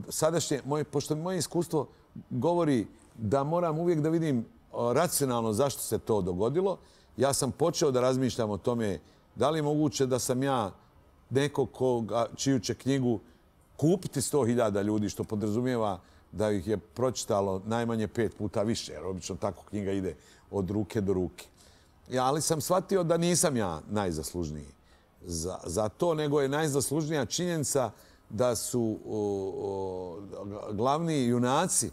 sadašnje, moj, pošto mi moje iskustvo govori da moram uvijek da vidim racionalno zašto se to dogodilo. Ja sam počeo da razmišljam o tome da li je moguće da sam ja neko koga, čiju će knjigu kupiti sto hiljada ljudi, što podrazumijeva da ih je pročitalo najmanje pet puta više, jer obično tako knjiga ide od ruke do ruke. Ja, ali sam shvatio da nisam ja najzaslužniji za, za to, nego je najzaslužnija činjenica da su o, o, glavni junaci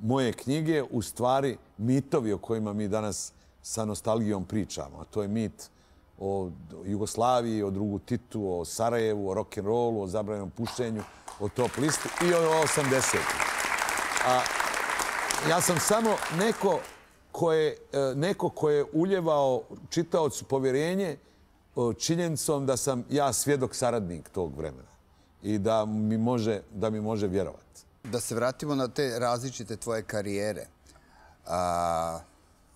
moje knjige u stvari mitovi o kojima mi danas sa nostalgijom pričamo. A to je mit o Jugoslaviji, o drugu Titu, o Sarajevu, o rock'n'rollu, o zabranjenom pušenju, o Top listu i o osamdesetim. Ja sam samo neko ko je, neko ko je uljevao čitaocu povjerenje činjenicom da sam ja svjedok saradnik tog vremena i da mi može, da mi može vjerovati. Da se vratimo na te različite tvoje karijere. A,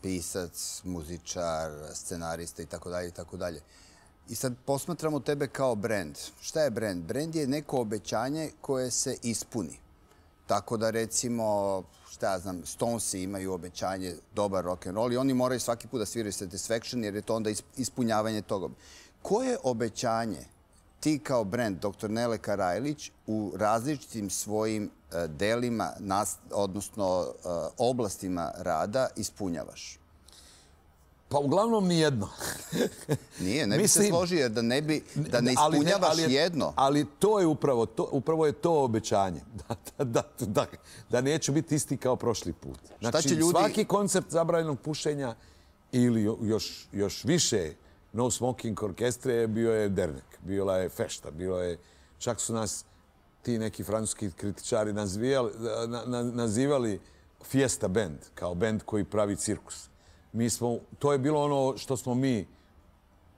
pisac, muzičar, scenarista i tako dalje i tako dalje. I sad posmatramo tebe kao brend. Šta je brend? Brend je neko obećanje koje se ispuni. Tako da recimo, šta ja znam, Stonesi imaju obećanje dobar rock'n'roll i oni moraju svaki put da sviraju Satisfaction jer je to onda ispunjavanje toga. Koje obećanje ti kao brend, doktor Nele Karajlić, u različitim svojim delima, odnosno oblastima rada, ispunjavaš? Pa uglavnom nijedno. Nije, ne bi se složio jer da ne ispunjavaš jedno. Ali to je upravo, upravo je to obećanje. Da neću biti isti kao prošli put. Znači svaki koncept zabranjenog pušenja ili još više No Smoking Orkestre bio je dernek, bila je fešta, bilo je, čak su nas ti neki francuski kritičari nazivali fiesta band, kao band koji pravi cirkus. Mi smo, to je bilo ono što smo mi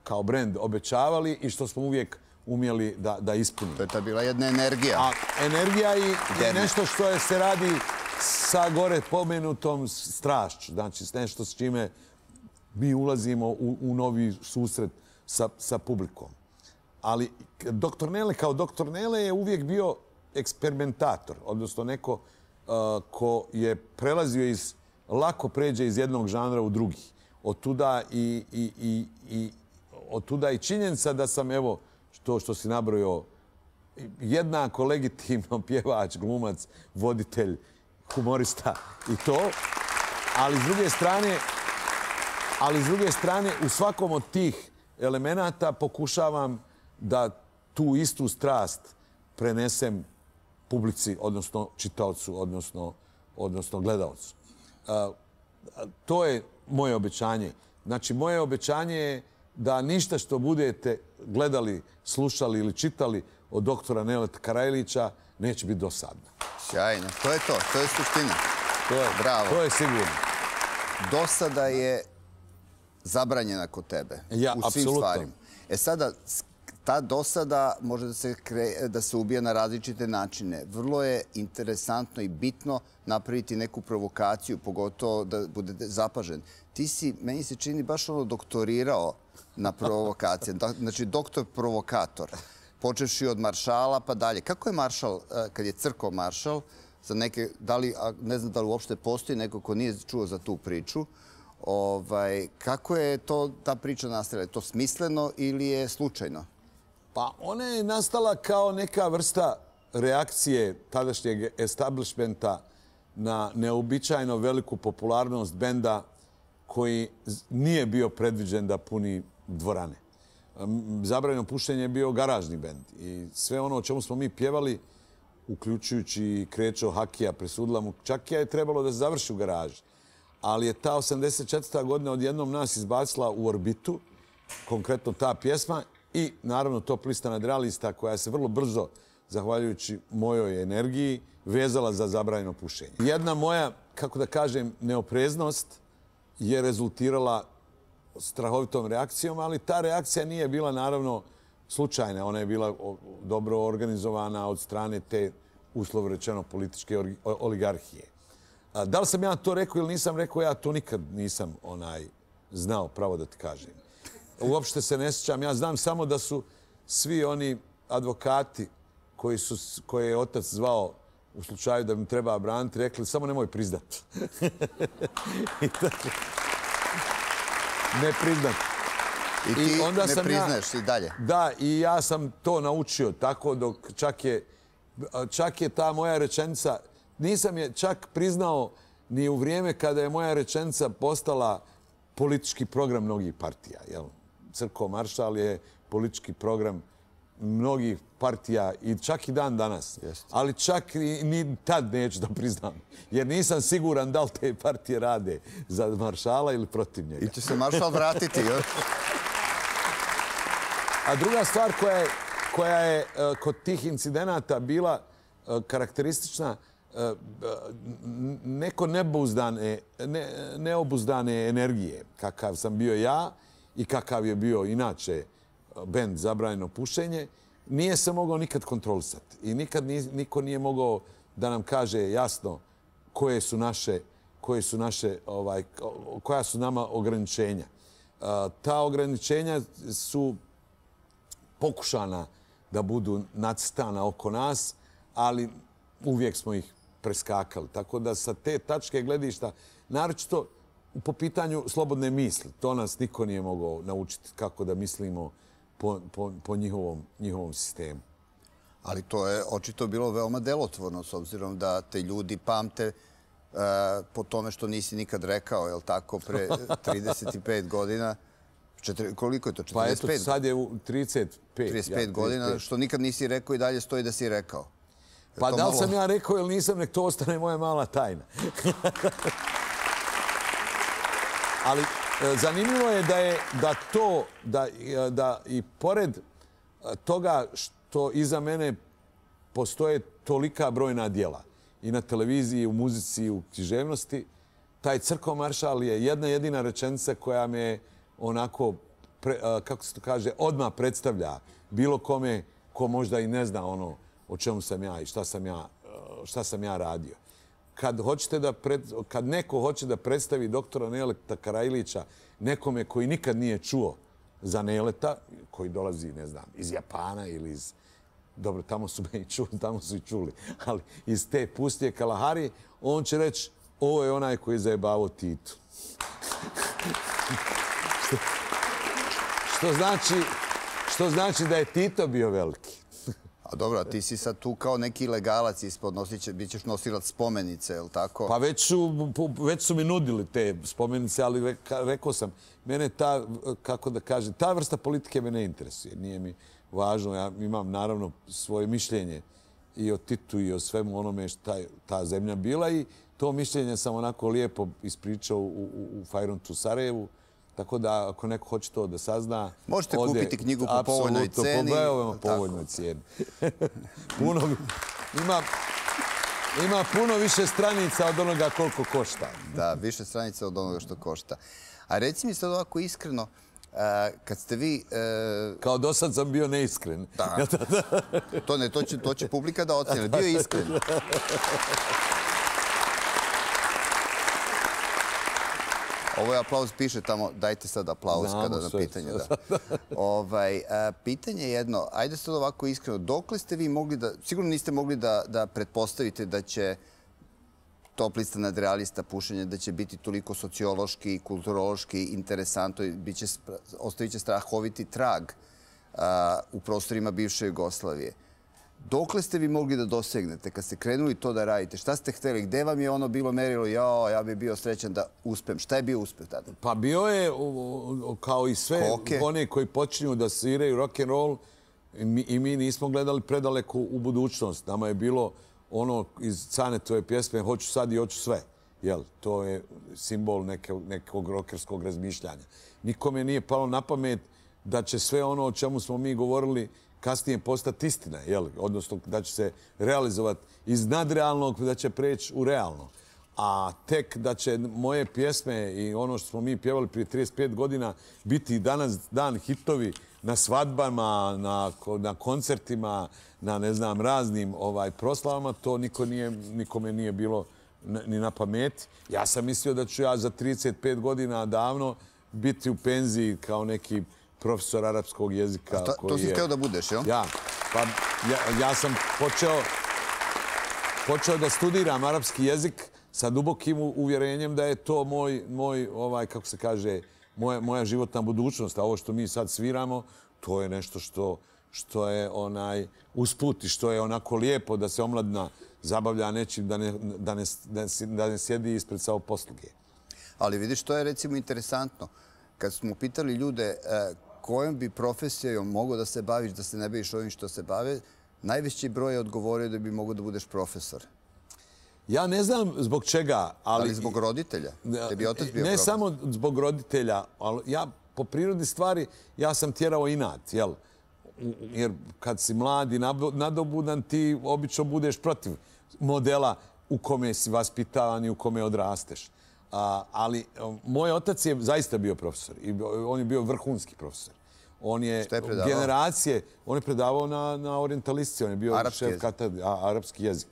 kao brend obećavali i što smo uvijek umjeli da ispunimo. To je ta bila jedna energija. A energija i nešto što se radi sa gore pomenutom strašću, znači nešto s čime mi ulazimo u novi susret sa publikom. Ali doktor Nele kao doktor Nele je uvijek bio eksperimentator, odnosno neko ko je prelazio iz, lako pređe iz jednog žanra u drugi. Otuda i činjenica da sam, evo, to što si nabrojao, jednako legitimno pjevač, glumac, voditelj, humorista i to, ali s druge strane... Ali s druge strane, u svakom od tih elemenata pokušavam da tu istu strast prenesem publici, odnosno čitaocu, odnosno gledaocu. To je moje obećanje. Znači, moje obećanje je da ništa što budete gledali, slušali ili čitali od doktora Nele Karajlića neće biti dosadno. Sjajno. To je to. To je suština. Bravo. To je sigurno. Dosada je zabranjena kod tebe u svim stvarima. E sada, ta dosada može da se, da se ubija na različite načine. Vrlo je interesantno i bitno napraviti neku provokaciju, pogotovo da bude zapažen. Ti si, meni se čini, baš ono doktorirao na provokacije. Znači, doktor provokator. Počevši od Maršala pa dalje. Kako je Maršal, kad je Crko Maršal, za neke, da li, ne znam da li uopšte postoji neko ko nije čuo za tu priču, ovaj, kako je to, ta priča nastala? Je to smisleno ili je slučajno? Pa ona je nastala kao neka vrsta reakcije tadašnjeg establishmenta na neobičajno veliku popularnost benda koji nije bio predviđen da puni dvorane. Zabranjeno pušenje je bio garažni bend i sve ono o čemu smo mi pjevali, uključujući Krečo Hakija, Presudila mu Čakija, je trebalo da se završi u garaži. Ali je ta osamdeset četvrta godina odjednom nas izbacila u orbitu, konkretno ta pjesma i naravno Top Lista nadrealista koja se vrlo brzo, zahvaljujući mojoj energiji, vezala za zabranjeno pušenje. Jedna moja, kako da kažem, neopreznost je rezultirala strahovitom reakcijom, ali ta reakcija nije bila naravno slučajna. Ona je bila dobro organizovana od strane te, uslovno rečeno, političke oligarhije. Da li sam ja to rekao ili nisam rekao, ja to nikad nisam onaj znao, pravo da ti kažem. Uopšte se ne sjećam. Ja znam samo da su svi oni advokati koji su, koje je otac zvao u slučaju da mi treba braniti, rekli samo nemoj priznati. I tako. Ne priznat. I ti ne priznaš i dalje. Da, i ja sam to naučio tako dok čak je, čak je ta moja rečenica, nisam je čak priznao ni u vrijeme kada je moja rečenica postala politički program mnogih partija. Crko Maršal je politički program mnogih partija i čak i dan danas. Ali čak ni tad neću da priznam. Jer nisam siguran da li te partije rade za Maršala ili protiv njega. I će se Maršal vratiti. A druga stvar koja je kod tih incidenata bila karakteristična, neko neobuzdane energije, kakav sam bio ja i kakav je bio inače bend Zabranjeno pušenje, nije se mogao nikad kontrolisati. I nikad niko nije mogao da nam kaže jasno koje su naše, koje su naše, ovaj, koja su nama ograničenja. Ta ograničenja su pokušana da budu nacrtana oko nas, ali uvijek smo ih preskakali. Tako da sa te tačke gledišta, naročito po pitanju slobodne misli, to nas niko nije mogao naučiti kako da mislimo po, po, po njihovom, njihovom sistemu. Ali to je očito bilo veoma delotvorno, s obzirom da te ljudi pamte uh, po tome što nisi nikad rekao, je li tako, pre trideset pet godina? Četiri, koliko je to? četrdeset pet? Pa eto, sad je trideset pet. trideset pet ja, godina, trideset pet. Što nikad nisi rekao i dalje stoji da si rekao. Pa da li sam ja rekao ili nisam, nek to ostane moja mala tajna. Ali zanimljivo je da je da to, da i pored toga što iza mene postoje tolika brojna djela i na televiziji, u muzici, u književnosti, taj Crko Maršal je jedna jedina rečenica koja me onako, kako se to kaže, odmah predstavlja bilo kome ko možda i ne zna ono o čemu sam ja i šta sam ja, šta sam ja radio. Kad, hoćete da pred, kad neko hoće da predstavi doktora Neleta Karajlića nekome koji nikad nije čuo za Neleta, koji dolazi, ne znam, iz Japana ili iz... Dobro, tamo su me i čuli, tamo su i čuli, ali iz te pustije Kalahari, on će reći, ovo je onaj koji je zajebavao Titu. što, što, znači, što znači da je Tito bio veliki. A dobro, a ti si sad tu kao neki legalac ispod, bit ćeš nosilac spomenice, je li tako? Pa već su, već su mi nudili te spomenice, ali reka, rekao sam, mene ta, kako da kažem, ta vrsta politike me ne interesuje. Nije mi važno, ja imam naravno svoje mišljenje i o Titu i o svemu onome što je ta zemlja bila i to mišljenje sam onako lijepo ispričao u, u, u Fajrontu u Sarajevu. Tako da, ako neko hoće to da sazna... Možete kupiti knjigu po povoljnoj ceni. Apsolutno, po povoljnoj cijeni. Ima puno više stranica od onoga koliko košta. Da, više stranica od onoga što košta. A reci mi sad ovako iskreno, Kad ste vi... Kao do sad sam bio neiskren. To će publika da ocjene. Bio je iskren. Ovo je aplauz, piše tamo, dajte sad aplauz kada na pitanje. Pitanje je jedno, ajde sad ovako iskreno, dokle ste vi mogli da, sigurno niste mogli da pretpostavite da će Top lista nadrealista pušenje, da će biti toliko sociološki i kulturološki interesantno, ostavit će strahoviti trag u prostorima bivše Jugoslavije. Dokle ste vi mogli da dosegnete kad ste krenuli to da radite? Šta ste hteli? Gde vam je ono bilo merilo? Jao, ja bih bio srećan da uspem. Šta je bio uspeh tada? Pa bio je, kao i sve one koji počinju da sviraju rock'n'roll, i mi nismo gledali predaleko u budućnost. Nama je bilo ono iz Canetove pjesme Hoću sad i hoću sve. To je simbol nekog rockerskog razmišljanja. Nikome nije palo na pamet da će sve ono o čemu smo mi govorili kasnije postati istina, odnosno da će se realizovati iz nadrealnog, da će preći u realno. A tek da će moje pjesme i ono što smo mi pjevali prije trideset pet godina biti danas dan hitovi na svadbama, na koncertima, na ne znam raznim proslavama, to nikome nije bilo ni na pamet. Ja sam mislio da ću ja za trideset pet godina davno biti u penziji kao neki profesor arapskog jezika. To si htio da budeš, jel? Ja. Pa ja sam počeo da studiram arapski jezik sa dubokim uvjerenjem da je to moj, kako se kaže, moja životna budućnost. A ovo što mi sad sviramo, to je nešto što je usput i što je onako lijepo da se omladina zabavlja nečim, da ne sjedi ispred samoposluge. Ali vidiš, to je recimo interesantno. Kad smo pitali ljude kojom bi profesijom mogao da se baviš, da se ne baviš ovim što se bave, najveći broj je odgovorio da bi mogao da budeš profesor. Ja ne znam zbog čega, ali... Ali zbog roditelja? Tebi je otac bio profesor? Ne samo zbog roditelja, ali ja po prirodi stvari, ja sam tjerao inat, jel? Jer kad si mlad i nadobudan, ti obično budeš protiv modela u kome si vaspitavan i u kome odrasteš. Ali moj otac je zaista bio profesor i on je bio vrhunski profesor. On je generacije, on je predavao na orientalistici, on je bio šef katedre, arapski jezik.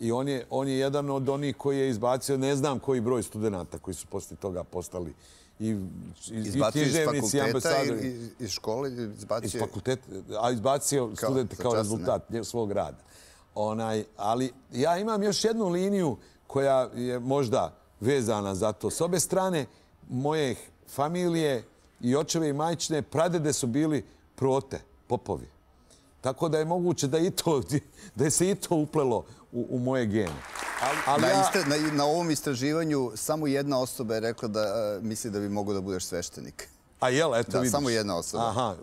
I on je jedan od onih koji je izbacio, ne znam koji broj studenta koji su poslije toga postali. Izbacio iz fakulteta ili iz škole? Iz fakulteta, a izbacio studente kao rezultat svog rada. Ali ja imam još jednu liniju koja je možda vezana za to. S obe strane moje familije i očeve i majčine pradede su bili prote, popovi. Tako da je moguće da se i to uplelo u moje gene. Na ovom istraživanju samo jedna osoba je rekla da misli da bi mogao da budeš sveštenik. A jel, eto vidiš. Da, samo jedna osoba.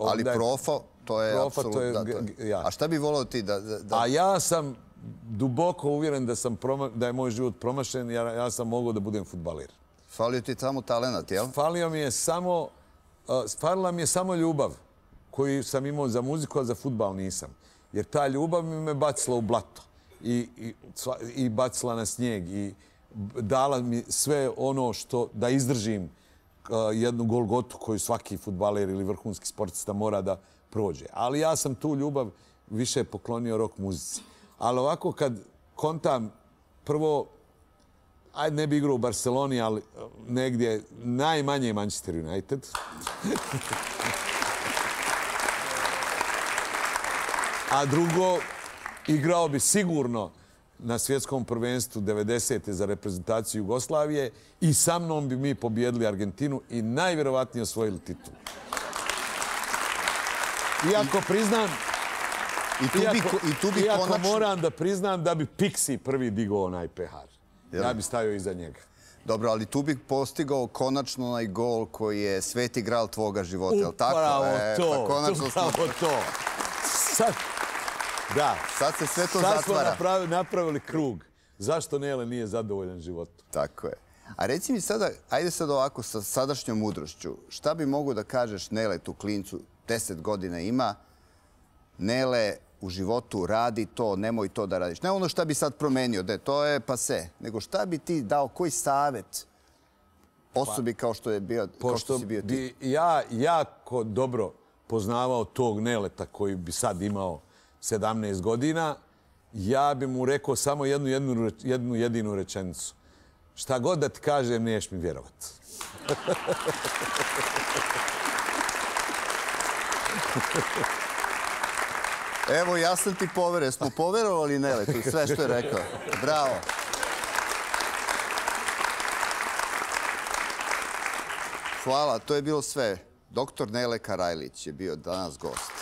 Ali profa, to je apsolutno... A šta bi volao ti da... A ja sam... duboko uvjeren da je moj život promašen, ja sam mogao da budem fudbaler. Falio ti samo talenat, jel? Falila mi je samo ljubav koju sam imao za muziku, a za fudbal nisam. Jer ta ljubav mi me bacila u blato i bacila na snijeg i dala mi sve ono što da izdržim jednu golgotu koju svaki fudbaler ili vrhunski sportista mora da prođe. Ali ja sam tu ljubav više poklonio rock muzici. Ali ovako kad kontam prvo, ajde ne bi igrao u Barceloni, ali negdje najmanje je Manchester United. A drugo, igrao bi sigurno na svjetskom prvenstvu devedesete za reprezentaciju Jugoslavije i sa mnom bi mi pobjedili Argentinu i najvjerovatnije osvojili titul. Iako priznam... Iako moram da priznam da bi Pixi prvi digao onaj pehar. Ja bi stavio iza njega. Dobro, ali tu bi postigao konačno onaj gol koji je sveti gral tvoga života, je li tako? Upravo to, upravo to. Sad se sve to zatvara. Sad smo napravili krug. Zašto Nele nije zadovoljan životom? Tako je. A reci mi sada, ajde sad ovako sa sadašnjom mudrošću, šta bi mogu da kažeš Nele tu klincu, deset godina ima, Nele, u životu radi to, nemoj to da radiš. Ne ono šta bi sad promenio, da je to je pase, nego šta bi ti dao, koji savjet osobi kao što je bio, kao što si bio ti. Pošto bi ja jako dobro poznavao tog Neleta koji bi sad imao sedamnaest godina, ja bi mu rekao samo jednu, jednu, jednu jedinu rečenicu. Šta god da ti kažem, niješ mi vjerovati. Evo, ja sam ti poverio. Smo poverovali Neletu i sve što je rekao. Bravo. Hvala, to je bilo sve. Doktor Nele Karajlić je bio danas gost.